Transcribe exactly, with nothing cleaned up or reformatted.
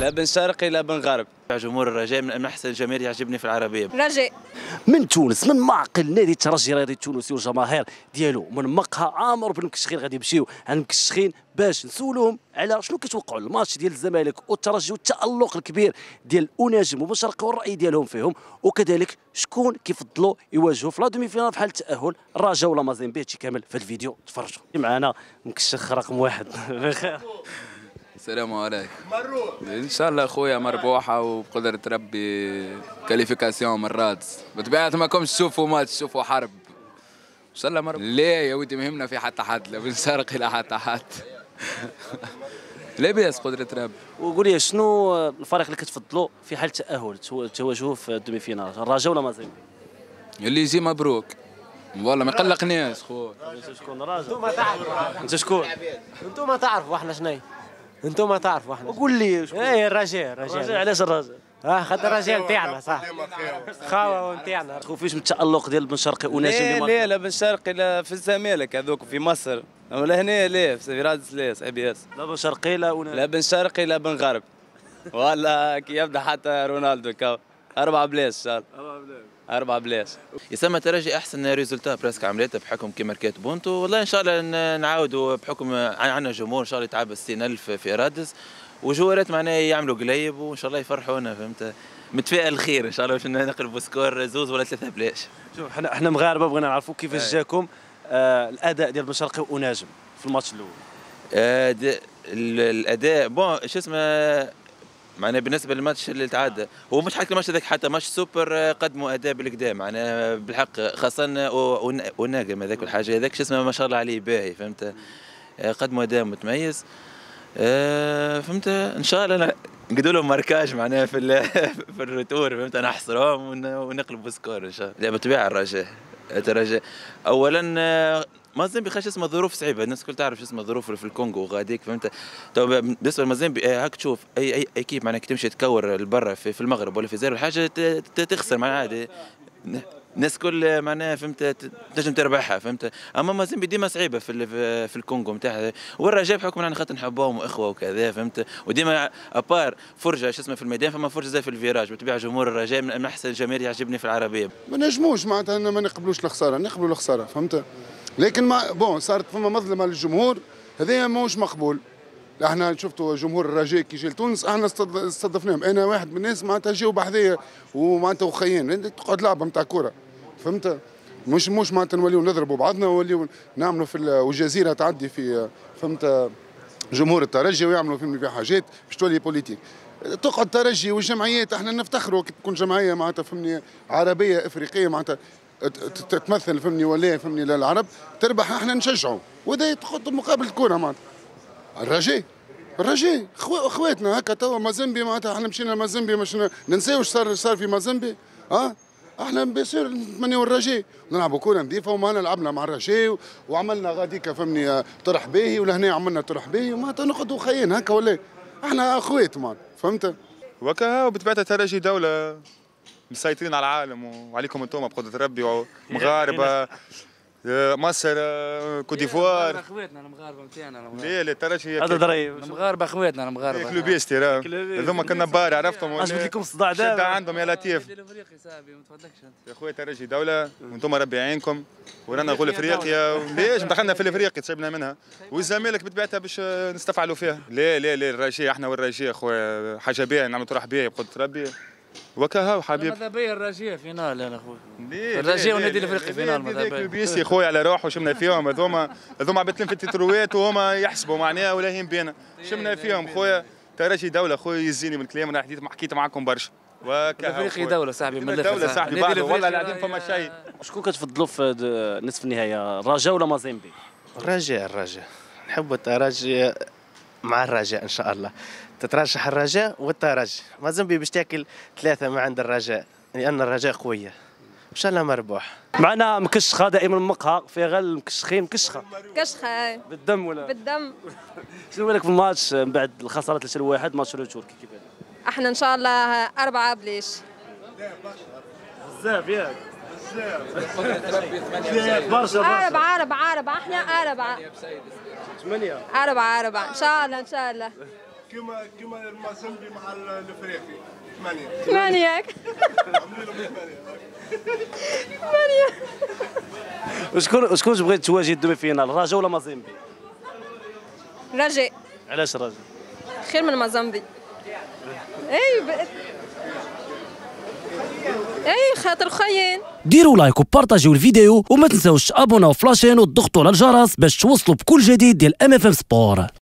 لا بن شرقي لا بن غرب. جمهور الرجاء من احسن جماهير يعجبني في العربيه. الرجاء من تونس، من معقل نادي الترجي الرياضي التونسي والجماهير ديالو من مقهى عامر بن مكشخين، غادي يمشيو عند مكشخين باش نسولوهم على شنو كيتوقعوا الماتش ديال الزمالك والترجي والتالق الكبير ديال اوناجم وبن شرقي والراي ديالهم فيهم، وكذلك شكون كيفضلوا يواجهوا في لا دومي فينال في حال التاهل، الرجاء ولا مازيمبي. هادشي كامل في الفيديو تفرجوا معنا. مكشخ رقم واحد بخير. السلام عليكم. مروح ان شاء الله اخويا، مربوحه وبقدره ربي كاليفيكاسيون مرات بطبيعه ما كمش تشوفوا ماتش تشوفوا حرب ان شاء الله. مربوح ليه يا ودي؟ مهمنا في حتى حد لا بن شرقي لا حتى حد. لاباس قدره ربي. وقول لي شنو الفريق اللي كتفضلوا في حال التاهل تواجهوا في الدومي فينال، الرجاء ولا مازيمبي؟ اللي يجي مبروك والله ما قلقنيش خويا. شكون الرجاء؟ انتم تعرفوا. انت شكون؟ انتم تعرفوا احنا شناهي. انتم ما تعرفوا احنا. قول لي شكون؟ ايه الرجاء. الرجاء علاش الرجاء؟ اه خاطر الرجاء نتاعنا صح، خاوه نتاعنا. تخوفيش من التالق ديال بن شرقي وناجم؟ لا لا لا بن شرقي لا في الزمالك هذوك في مصر ولا هنا، لا في راد سلاس اي بي اس. لا بن شرقي لا وناجم. لا بن شرقي لا بن غرب والله كي يبدا حتى رونالدو كاو. اربع بلاش ان شاء الله. اربع بلاش اربع بلاش يسمى الترجي احسن ريزولتا براسك عملته بحكم كي ماركات بونتو. والله ان شاء الله نعاودوا بحكم عندنا جمهور ان شاء الله يتعب ستين ألف في رادس وجوارات معناه يعملوا قليب وان شاء الله يفرحونا. فهمت؟ متفائل خير ان شاء الله باش نقلبوا سكور زوز ولا ثلاثه بلاش. شوف احنا احنا مغاربه بغينا نعرفوا كيفاش جاكم آه الاداء ديال بن شرقي وناجم في الماتش الاول. آه الاداء بون شو اسمه معناها بالنسبه للماتش اللي تعدى هو مش حتى الماتش هذاك حتى ماتش سوبر قدموا اداء بالقدام معناها بالحق، خاصه أوناجم هذاك والحاجه هذاك شو اسمه ما شاء الله عليه باهي. فهمت؟ قدموا اداء متميز. فهمت؟ ان شاء الله نقدوا لهم ماركاج معناها في في الريتور. فهمت؟ نحصرهم ونقلبوا سكور ان شاء الله. لا بالطبيعه الرجاء الرجاء اولا. مازيمبي خاش اسمه ظروف صعيبه، الناس الكل تعرف شو اسمه ظروف في الكونغو وغاديك. فهمت؟ تو بالنسبه لمازيمبي هاك تشوف اي اي اكيب معناها كي تمشي تكور لبرا في, في المغرب ولا في زيرو حاجه تخسر معناها عادي، الناس الكل معناها فهمت تنجم تربحها. فهمت؟ اما مازيمبي ديما صعيبه في في الكونغو نتاعها. والرجاء بحكم انا خاطر نحبهم واخوه وكذا. فهمت؟ وديما ابار فرجه شو اسمه في الميدان فما فرجه في الفيراج. بالطبيعه جمهور الرجاء من احسن الجماهير يعجبني في العربيه. ما نجموش معناتها ما نقبلوش الخساره، نقبلوا الخساره. فهمت؟ لكن ما بون صارت فما مظلمه للجمهور، هذايا ماهوش مقبول. احنا شفتوا جمهور الرجاء كي جا لتونس احنا استضفناهم، انا واحد من الناس معناتها جاوا بحذايا ومعناتها وخيان تقعد لعبه نتاع كره. فهمت؟ مش مش معناتها نوليو نضربوا بعضنا ونوليو نعملوا في وجزيره تعدي في فهمت جمهور الترجي ويعملوا في حاجات باش تولي بوليتيك. تقعد الترجي والجمعيات احنا نفتخروا كي تكون جمعيه معناتها فهمني عربيه افريقيه معناتها تتمثل فهمني ولا فهمني للعرب تربح احنا نشجعوا وده تخط مقابل الكره معناتها. الرجاء الرجاء اخواتنا هكا توا مازيمبي معناتها احنا مشينا مازيمبي مش ننساوش صار صار في مازيمبي. اه احنا بيصير نتمنوا الرجاء نلعبوا كره نظيفه وما لعبنا مع الرجاء وعملنا غاديك فهمني طرح باهي ولهنا عملنا طرح باهي معناتها نقعدوا خاين هكا ولا احنا اخوات معناتها. فهمت؟ وكا وبالطبيعه الترجي دوله مسيطرين على العالم وعليكم انتم بقدرة ربي مغاربة مصر كوت ديفوار. اخواتنا المغاربه نتاعنا. لا لا الترجي هذا ضريب المغاربه اخواتنا المغاربه. كلوبيس ترى هذوما كنا بار عرفتهم. عجبت لكم الصداع ده؟ شد عندهم يا لطيف. يا خويا الترجي دوله وانتم ربي يعينكم ورانا غول افريقيا ليش دخلنا في الافريقي تشبنا منها والزمالك بتبعتها باش نستفعلوا فيها. لا لا لا الرجاء احنا والرجاء خويا حاجه باهيه نعملوا تروح باهيه بقدرة ربي. وكاهو حبيب ماذا بيا الرجاء فينال انا خويا. الرجاء ونادي الافريقي فينال ماذا بيا. بيسي خويا على روحه شمنا فيهم هذوما هذوما عباد في التتروات وهما يحسبوا معناها ولا يهم بينا شمنا فيهم خويا. ترجي دوله خويا يزيني من الكلام انا حكيت حكيت معكم برشا. وكاهو الافريقي دوله صاحبي من الاخر. دوله صاحبي بعد والله العظيم فما شيء. شكون كتفضلوا في نصف النهايه الرجاء ولا مازيمبي؟ الرجاء الرجاء نحب الترجي مع الرجاء ان شاء الله. تترشح الرجاء والترجي. مازيمبي باش تاكل ثلاثه ما عند الرجاء لان الرجاء قويه ان شاء الله مربوح. معنا مكشخه دائما مقهى في غل مكشخين مكشخه مكشخه بالدم ولا بالدم. شنو بالك في الماتش من بعد الخسارات اللي واحد ماتش التركي كيف بالك؟ احنا ان شاء الله اربعه بليش بزاف ياك بزاف برشا اربعه اربعه اربعه احنا اربعه ثمانيه اربعه اربعه ان شاء الله ان شاء الله. كما كما المازيمبي مع الافريقي ثمانية ثمانية ياك عملوا لهم ثمانية ثمانية. وشكون شكون تبغي تواجه الدومي فينال، الرجاء ولا مازيمبي؟ الرجاء. علاش الرجاء؟ خير من مازيمبي. اي ب... اي خاطر خاين. ديروا لايك وبارطاجيو الفيديو وما تنساوش تابوناو في لاشين وتضغطوا على الجرس باش توصلوا بكل جديد ديال ام اف ام سبور.